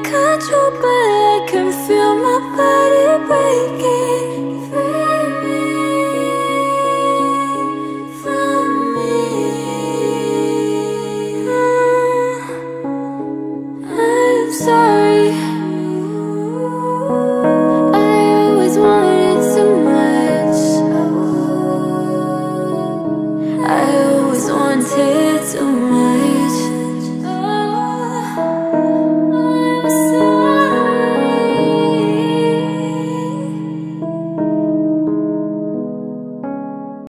Control, but I can feel my body breaking.